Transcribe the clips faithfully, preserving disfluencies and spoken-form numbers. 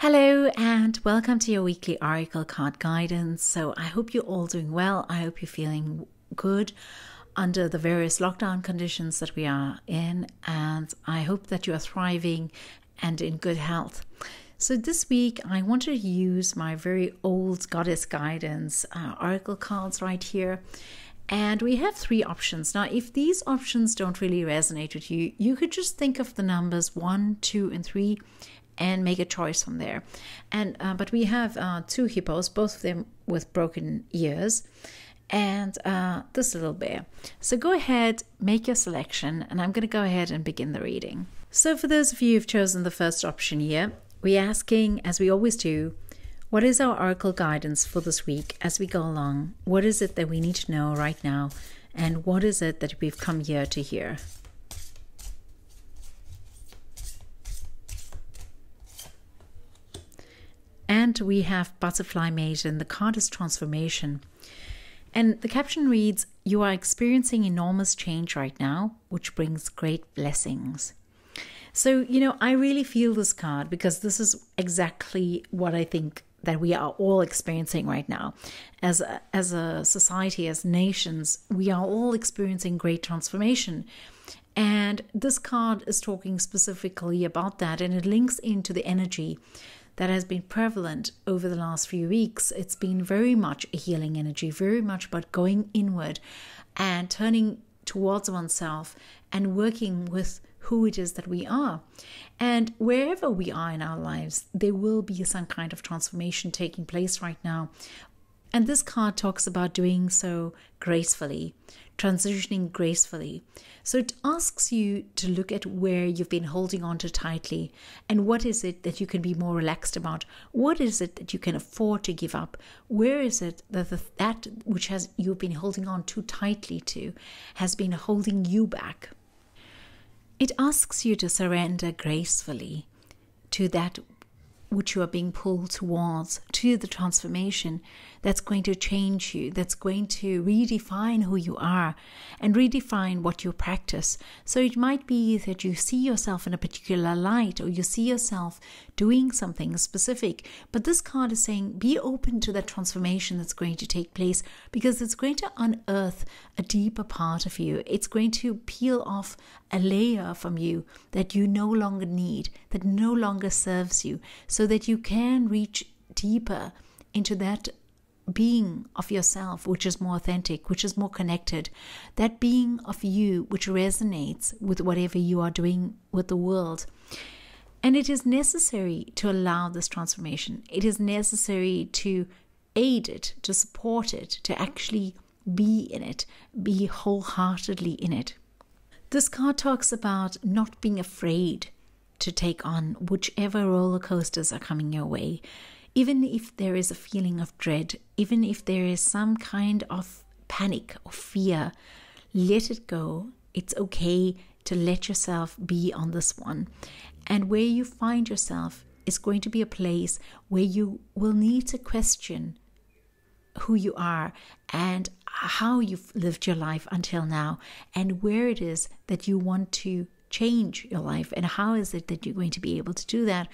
Hello and welcome to your weekly Oracle card guidance. So I hope you're all doing well. I hope you're feeling good under the various lockdown conditions that we are in, and I hope that you are thriving and in good health. So this week I want to use my very old Goddess Guidance uh, Oracle cards right here. And we have three options. Now, if these options don't really resonate with you, you could just think of the numbers one, two, and three and make a choice from there. And uh, but we have uh, two hippos, both of them with broken ears, and uh, this little bear. So go ahead, make your selection, and I'm going to go ahead and begin the reading. So for those of you who've chosen the first option here, we're asking, as we always do, what is our Oracle guidance for this week as we go along? What is it that we need to know right now? And what is it that we've come here to hear? And we have Butterfly Maiden, the card is Transformation. And the caption reads, you are experiencing enormous change right now, which brings great blessings. So, you know, I really feel this card because this is exactly what I think that we are all experiencing right now. As a, as a society, as nations, we are all experiencing great transformation. And this card is talking specifically about that, and it links into the energy that has been prevalent over the last few weeks. It's been very much a healing energy, very much about going inward and turning towards oneself and working with who it is that we are. And wherever we are in our lives, there will be some kind of transformation taking place right now. And this card talks about doing so gracefully, transitioning gracefully. So it asks you to look at where you've been holding on to tightly, and what is it that you can be more relaxed about? What is it that you can afford to give up? Where is it that the, that which has you've been holding on too tightly to has been holding you back? It asks you to surrender gracefully to that which you are being pulled towards, to the transformation that's going to change you, that's going to redefine who you are and redefine what you practice. So it might be that you see yourself in a particular light, or you see yourself doing something specific. But this card is saying, be open to that transformation that's going to take place, because it's going to unearth a deeper part of you. It's going to peel off a layer from you that you no longer need, that no longer serves you, so that you can reach deeper into that being of yourself, which is more authentic, which is more connected, that being of you which resonates with whatever you are doing with the world. And it is necessary to allow this transformation. It is necessary to aid it, to support it, to actually be in it, be wholeheartedly in it. This card talks about not being afraid to take on whichever roller coasters are coming your way. Even if there is a feeling of dread, even if there is some kind of panic or fear, let it go. It's okay to let yourself be on this one. And where you find yourself is going to be a place where you will need to question who you are and how you've lived your life until now, and where it is that you want to change your life, and how is it that you're going to be able to do that.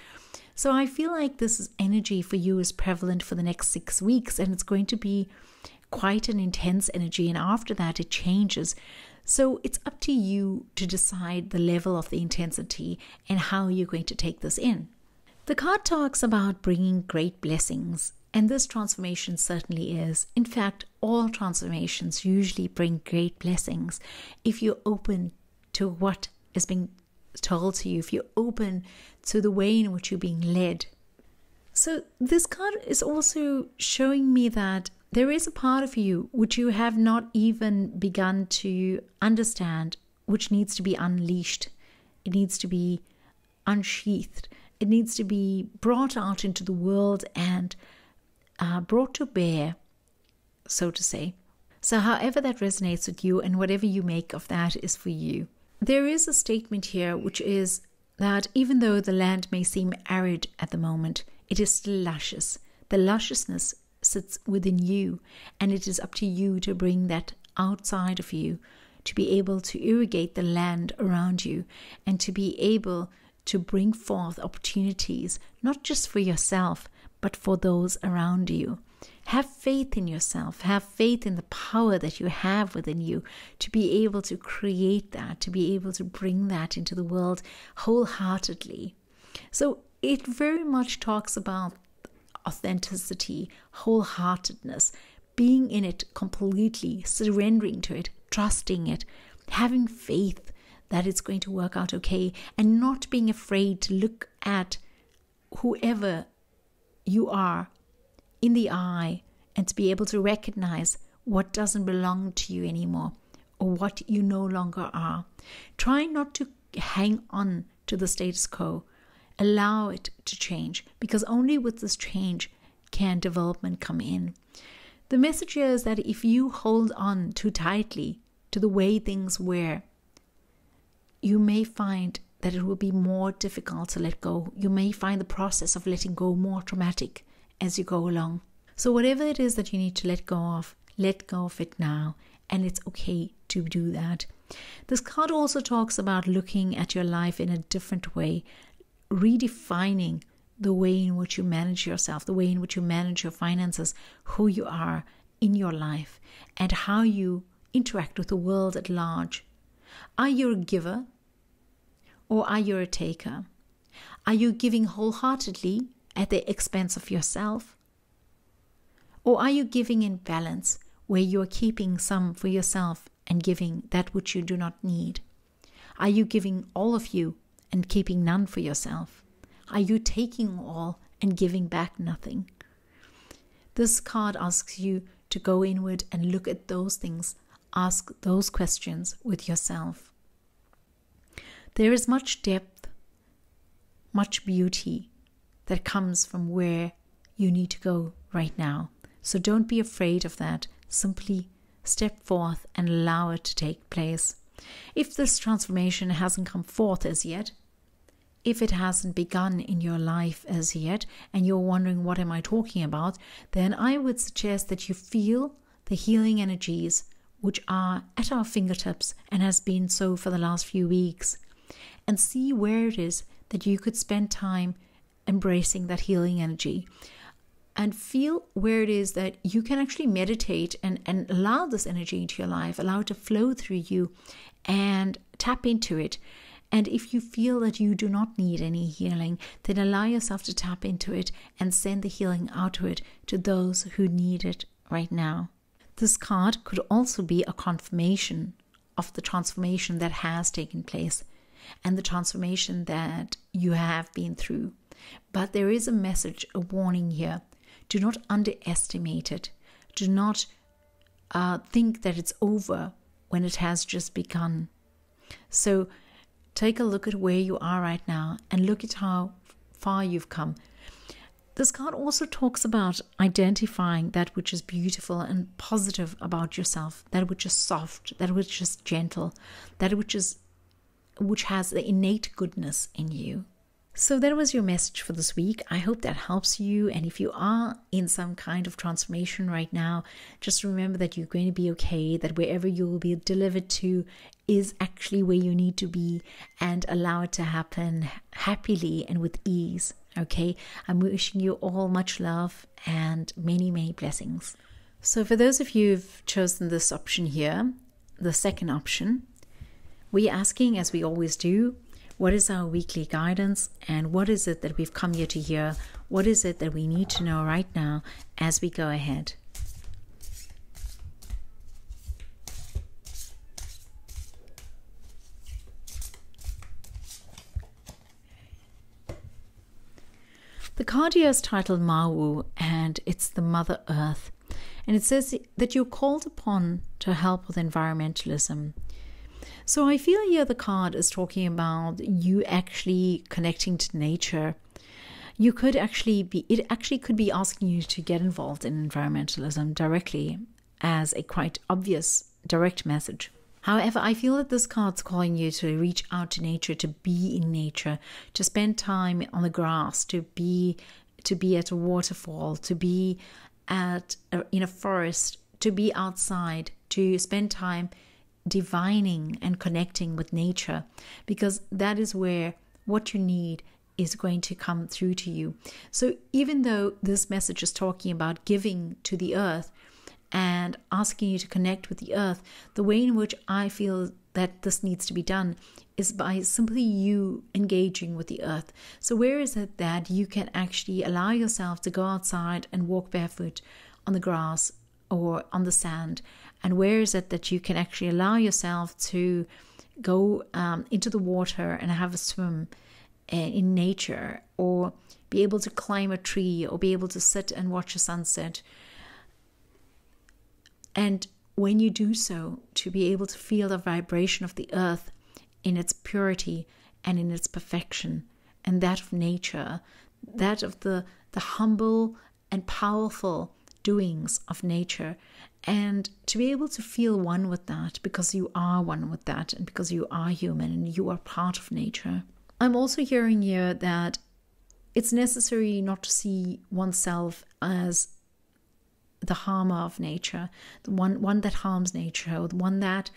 So I feel like this energy for you is prevalent for the next six weeks, and it's going to be quite an intense energy, and after that it changes. So it's up to you to decide the level of the intensity and how you're going to take this in. The card talks about bringing great blessings, and this transformation certainly is. In fact, all transformations usually bring great blessings if you're open to what is being told to you, if you're open to the way in which you're being led. So this card is also showing me that there is a part of you which you have not even begun to understand, which needs to be unleashed. It needs to be unsheathed. It needs to be brought out into the world and uh, brought to bear, so to say. So however that resonates with you, and whatever you make of that is for you. There is a statement here which is that even though the land may seem arid at the moment, it is still luscious. The lusciousness sits within you, and it is up to you to bring that outside of you, to be able to irrigate the land around you, and to be able to bring forth opportunities, not just for yourself, but for those around you. Have faith in yourself. Have faith in the power that you have within you to be able to create that, to be able to bring that into the world wholeheartedly. So it very much talks about authenticity, wholeheartedness, being in it completely, surrendering to it, trusting it, having faith that it's going to work out okay, and not being afraid to look at whoever you are in the eye and to be able to recognize what doesn't belong to you anymore or what you no longer are. Try not to hang on to the status quo. Allow it to change, because only with this change can development come in. The message here is that if you hold on too tightly to the way things were, you may find that it will be more difficult to let go. You may find the process of letting go more traumatic as you go along. So whatever it is that you need to let go of, let go of it now. And it's okay to do that. This card also talks about looking at your life in a different way, redefining the way in which you manage yourself, the way in which you manage your finances, who you are in your life, and how you interact with the world at large. Are you a giver or are you a taker? Are you giving wholeheartedly at the expense of yourself? Or are you giving in balance, where you are keeping some for yourself and giving that which you do not need? Are you giving all of you and keeping none for yourself? Are you taking all and giving back nothing? This card asks you to go inward and look at those things. Ask those questions with yourself. There is much depth, much beauty that comes from where you need to go right now. So don't be afraid of that. Simply step forth and allow it to take place. If this transformation hasn't come forth as yet, if it hasn't begun in your life as yet, and you're wondering what am I talking about, then I would suggest that you feel the healing energies which are at our fingertips and has been so for the last few weeks, and see where it is that you could spend time embracing that healing energy, and feel where it is that you can actually meditate and, and allow this energy into your life, allow it to flow through you and tap into it. And if you feel that you do not need any healing, then allow yourself to tap into it and send the healing outward to those who need it right now. This card could also be a confirmation of the transformation that has taken place and the transformation that you have been through. But there is a message, a warning here. Do not underestimate it. Do not uh, think that it's over when it has just begun. So take a look at where you are right now and look at how far you've come. This card also talks about identifying that which is beautiful and positive about yourself, that which is soft, that which is gentle, that which is which has the innate goodness in you. So that was your message for this week. I hope that helps you. And if you are in some kind of transformation right now, just remember that you're going to be okay, that wherever you will be delivered to is actually where you need to be, and allow it to happen happily and with ease. Okay, I'm wishing you all much love and many, many blessings. So for those of you who've chosen this option here, the second option, we're asking, as we always do, what is our weekly guidance and what is it that we've come here to hear? What is it that we need to know right now as we go ahead? The card here is titled Mawu, and it's the Mother Earth. And it says that you're called upon to help with environmentalism. So I feel here the card is talking about you actually connecting to nature. You could actually be, it actually could be asking you to get involved in environmentalism directly as a quite obvious direct message. However, I feel that this card's calling you to reach out to nature, to be in nature, to spend time on the grass, to be, to be at a waterfall, to be at a, in a forest, to be outside, to spend time divining and connecting with nature, because that is where what you need is going to come through to you. So even though this message is talking about giving to the earth and asking you to connect with the earth, the way in which I feel that this needs to be done is by simply you engaging with the earth. So where is it that you can actually allow yourself to go outside and walk barefoot on the grass or on the sand? And where is it that you can actually allow yourself to go um, into the water and have a swim in nature, or be able to climb a tree, or be able to sit and watch a sunset? And when you do so, to be able to feel the vibration of the earth in its purity and in its perfection, and that of nature, that of the, the humble and powerful doings of nature, and to be able to feel one with that, because you are one with that, and because you are human and you are part of nature. I'm also hearing here that it's necessary not to see oneself as the harmer of nature, the one, one that harms nature, or the one that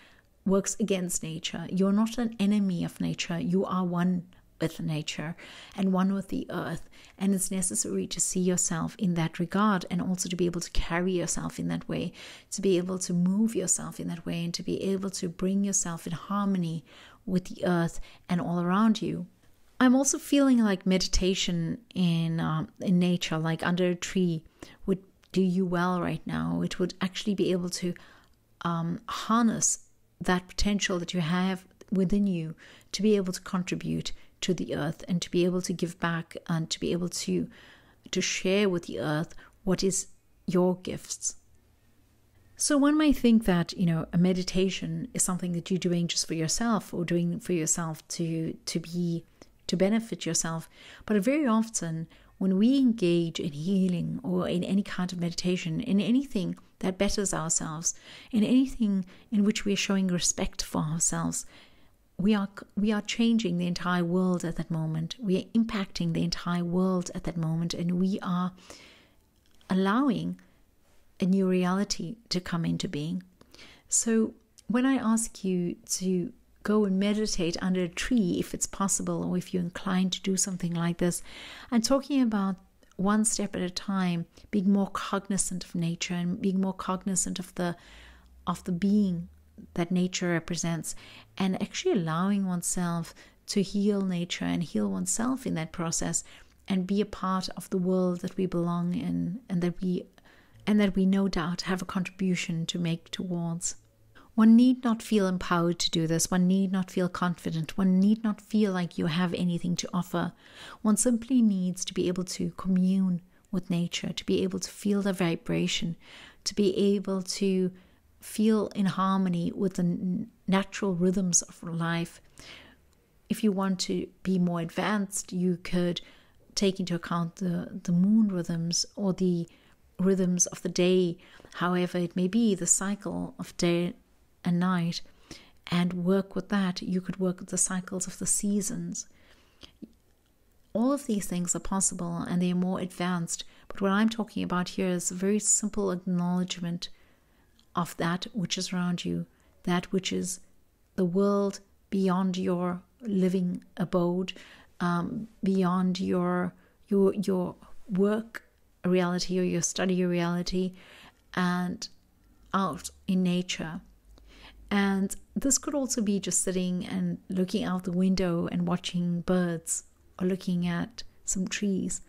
works against nature. You're not an enemy of nature. You are one with nature and one with the earth. And it's necessary to see yourself in that regard, and also to be able to carry yourself in that way, to be able to move yourself in that way, and to be able to bring yourself in harmony with the earth and all around you. I'm also feeling like meditation in um, in nature, like under a tree, would do you well right now. It would actually be able to um, harness that potential that you have within you to be able to contribute to the earth, and to be able to give back, and to be able to to share with the earth what is your gifts. So one might think that, you know, a meditation is something that you're doing just for yourself, or doing for yourself to to be to benefit yourself. But very often when we engage in healing, or in any kind of meditation, in anything that betters ourselves, in anything in which we are showing respect for ourselves, we are we are changing the entire world at that moment. We are impacting the entire world at that moment, and we are allowing a new reality to come into being. So when I ask you to go and meditate under a tree, if it's possible, or if you're inclined to do something like this, I'm talking about one step at a time, being more cognizant of nature, and being more cognizant of the of the being that nature represents, and actually allowing oneself to heal nature and heal oneself in that process, and be a part of the world that we belong in, and that we and that we no doubt have a contribution to make towards. One need not feel empowered to do this. One need not feel confident. One need not feel like you have anything to offer. One simply needs to be able to commune with nature, to be able to feel the vibration, to be able to feel in harmony with the natural rhythms of life. If you want to be more advanced, you could take into account the, the moon rhythms, or the rhythms of the day, however it may be, the cycle of day and night, and work with that. You could work with the cycles of the seasons. All of these things are possible, and they're more advanced. But what I'm talking about here is a very simple acknowledgement of that which is around you, that which is the world beyond your living abode, um, beyond your your your work reality or your study reality, and out in nature. And this could also be just sitting and looking out the window and watching birds, or looking at some trees.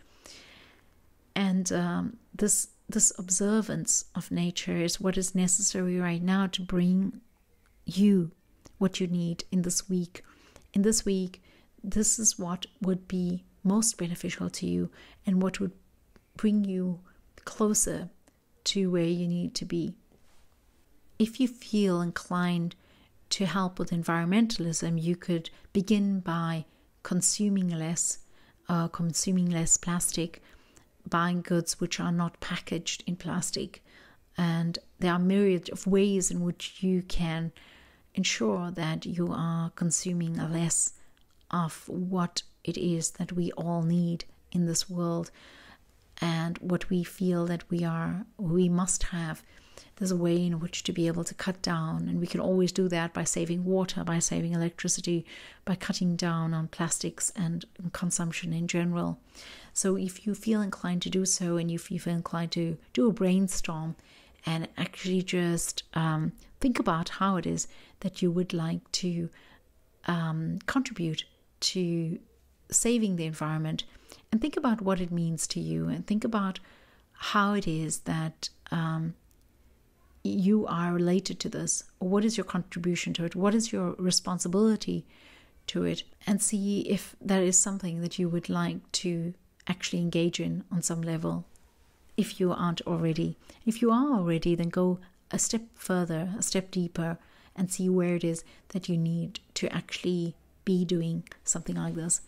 And um, this this observance of nature is what is necessary right now to bring you what you need in this week. In this week, this is what would be most beneficial to you, and what would bring you closer to where you need to be. If you feel inclined to help with environmentalism, you could begin by consuming less, uh, consuming less plastic, buying goods which are not packaged in plastic. And there are myriad of ways in which you can ensure that you are consuming less of what it is that we all need in this world, and what we feel that we are, we must have. there's a way in which to be able to cut down, and we can always do that by saving water, by saving electricity, by cutting down on plastics and consumption in general. So if you feel inclined to do so, and if you feel inclined to do a brainstorm and actually just um, think about how it is that you would like to um, contribute to saving the environment, and think about what it means to you, and think about how it is that um, you are related to this, or what is your contribution to it, what is your responsibility to it, and see if that is something that you would like to actually engage in on some level if you aren't already. If you are already, then go a step further, a step deeper, and see where it is that you need to actually be doing something like this.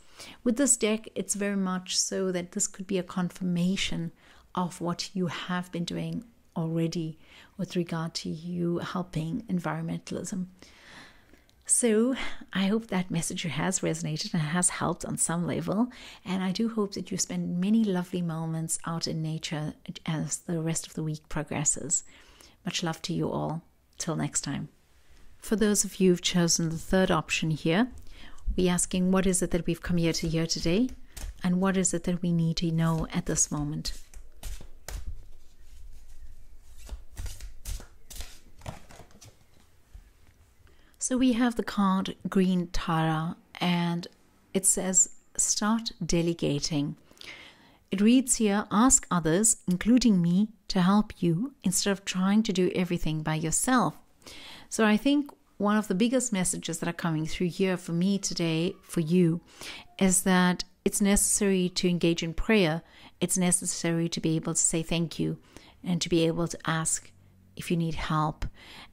With this deck, it's very much so that this could be a confirmation of what you have been doing already with regard to you helping environmentalism. So I hope that message has resonated and has helped on some level, and I do hope that you spend many lovely moments out in nature as the rest of the week progresses. Much love to you all. Till next time. For those of you who've chosen the third option here, we're asking, what is it that we've come here to hear today, and what is it that we need to know at this moment? So we have the card Green Tara, and it says, start delegating. It reads here, ask others, including me, to help you instead of trying to do everything by yourself. So I think one of the biggest messages that are coming through here for me today, for you, is that it's necessary to engage in prayer. It's necessary to be able to say thank you, and to be able to ask if you need help.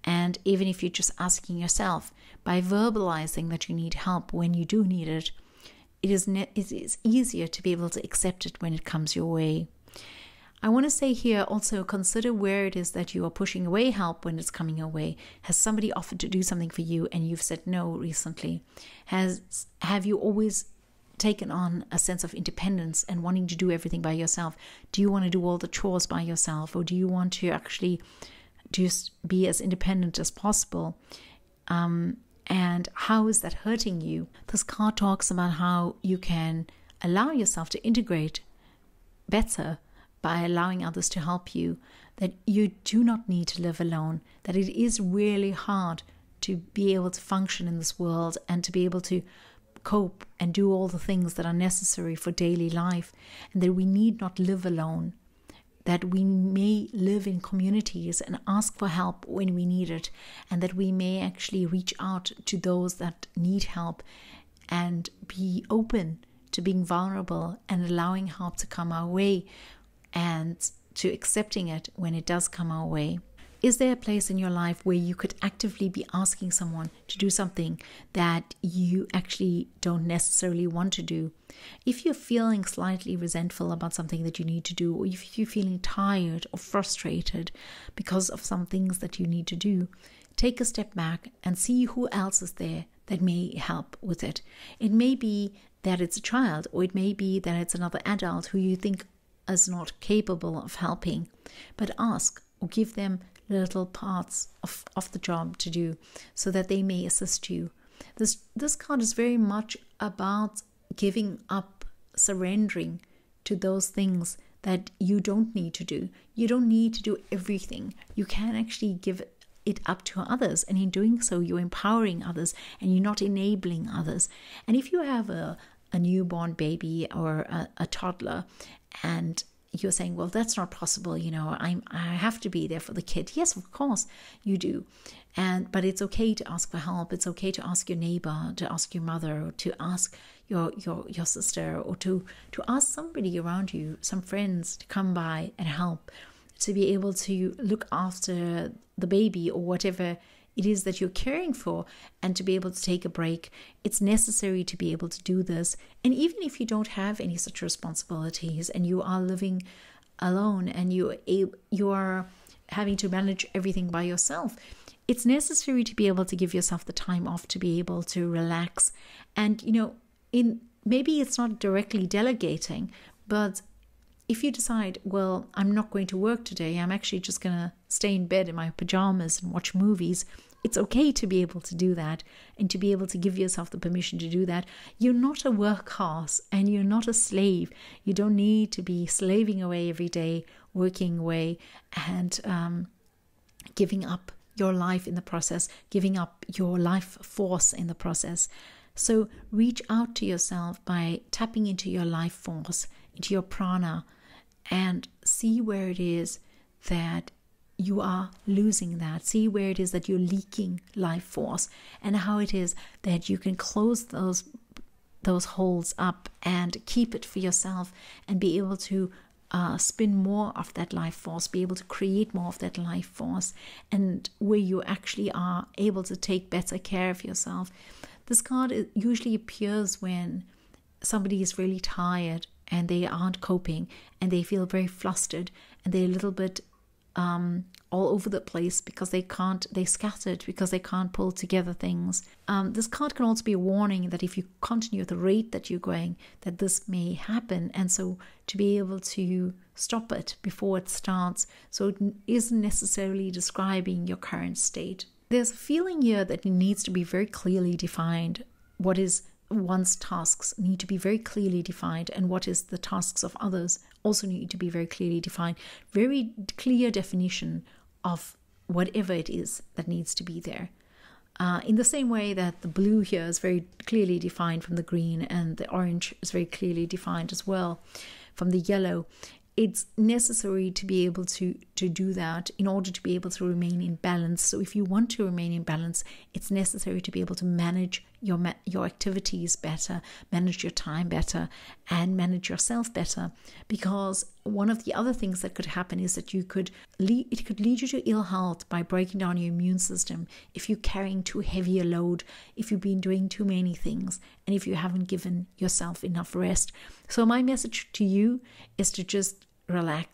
And even if you're just asking yourself, by verbalizing that you need help when you do need it, it is, ne it is easier to be able to accept it when it comes your way. I want to say here also, consider where it is that you are pushing away help when it's coming your way. Has somebody offered to do something for you and you've said no recently? Has, have you always taken on a sense of independence and wanting to do everything by yourself? Do you want to do all the chores by yourself, or do you want to actually just be as independent as possible? Um, and how is that hurting you? This card talks about how you can allow yourself to integrate better by allowing others to help you, that you do not need to live alone, that it is really hard to be able to function in this world and to be able to cope and do all the things that are necessary for daily life, and that we need not live alone, that we may live in communities and ask for help when we need it, and that we may actually reach out to those that need help and be open to being vulnerable and allowing help to come our way and to accepting it when it does come our way. Is there a place in your life where you could actively be asking someone to do something that you actually don't necessarily want to do? If you're feeling slightly resentful about something that you need to do, or if you're feeling tired or frustrated because of some things that you need to do, take a step back and see who else is there that may help with it. It may be that it's a child, or it may be that it's another adult who you think is not capable of helping, but ask or give them little parts of, of the job to do so that they may assist you. This, this card is very much about giving up, surrendering to those things that you don't need to do. You don't need to do everything. You can actually give it up to others, and in doing so, you're empowering others and you're not enabling others. And if you have a, a newborn baby or a, a toddler, and you're saying, well, that's not possible, you know, I'm, I have to be there for the kid. Yes, of course you do. And, but it's okay to ask for help. It's okay to ask your neighbor, to ask your mother, or to ask your, your, your sister, or to, to ask somebody around you, some friends, to come by and help, to be able to look after the baby or whatever it is that you're caring for, and to be able to take a break. It's necessary to be able to do this. And even if you don't have any such responsibilities and you are living alone and you, you are having to manage everything by yourself, it's necessary to be able to give yourself the time off to be able to relax. And, you know, in maybe it's not directly delegating, but if you decide, well, I'm not going to work today, I'm actually just going to stay in bed in my pajamas and watch movies, it's okay to be able to do that and to be able to give yourself the permission to do that. You're not a workhorse and you're not a slave. You don't need to be slaving away every day, working away and um, giving up your life in the process, giving up your life force in the process. So reach out to yourself by tapping into your life force, into your prana, and see where it is that you are losing that. See where it is that you're leaking life force and how it is that you can close those those holes up and keep it for yourself and be able to uh, spin more of that life force, be able to create more of that life force, and where you actually are able to take better care of yourself. This card usually appears when somebody is really tired and they aren't coping and they feel very flustered and they're a little bit Um, all over the place because they can't, they scattered because they can't pull together things. Um, this card can also be a warning that if you continue at the rate that you're going, that this may happen. And so to be able to stop it before it starts. So it isn't necessarily describing your current state. There's a feeling here that it needs to be very clearly defined. What is one's tasks need to be very clearly defined, and what is the tasks of others also need to be very clearly defined. Very clear definition of whatever it is that needs to be there. Uh, in the same way that the blue here is very clearly defined from the green, and the orange is very clearly defined as well from the yellow. It's necessary to be able to, to do that in order to be able to remain in balance. So if you want to remain in balance, it's necessary to be able to manage your, ma your activities better, manage your time better, and manage yourself better. Because one of the other things that could happen is that you could lead, it could lead you to ill health by breaking down your immune system if you're carrying too heavy a load, if you've been doing too many things, and if you haven't given yourself enough rest. So my message to you is to just relax.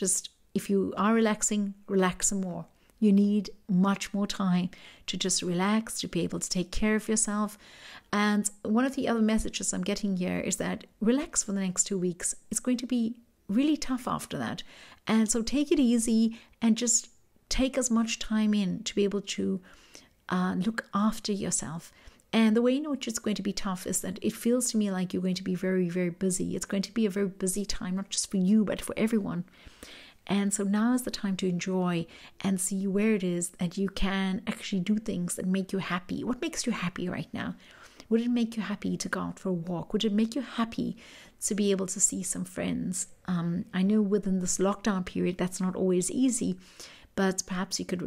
Just if you are relaxing, relax some more. You need much more time to just relax, to be able to take care of yourself. And one of the other messages I'm getting here is that relax for the next two weeks. It's going to be really tough after that. And so take it easy and just take as much time in to be able to uh, look after yourself. And the way in which it's going to be tough is that it feels to me like you're going to be very, very busy. It's going to be a very busy time, not just for you, but for everyone. And so now is the time to enjoy and see where it is that you can actually do things that make you happy. What makes you happy right now? Would it make you happy to go out for a walk? Would it make you happy to be able to see some friends? Um, I know within this lockdown period, that's not always easy, but perhaps you could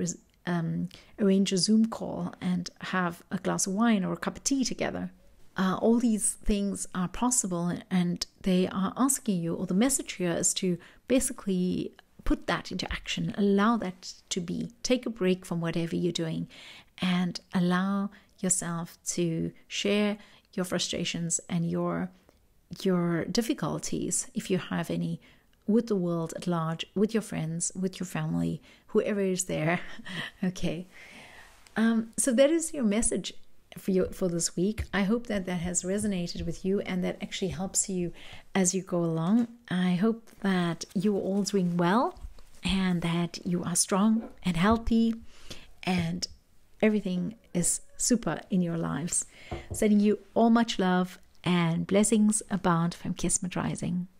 um, arrange a Zoom call and have a glass of wine or a cup of tea together. Uh, all these things are possible, and they are asking you, or the message here is to basically put that into action, allow that to be. Take a break from whatever you're doing and allow yourself to share your frustrations and your your difficulties, if you have any, with the world at large, with your friends, with your family, whoever is there. Okay, um, so that is your message for you for this week. I hope that that has resonated with you and that actually helps you as you go along. I hope that you are all doing well and that you are strong and healthy and everything is super in your lives. Sending you all much love and blessings abound from Kismet Rising.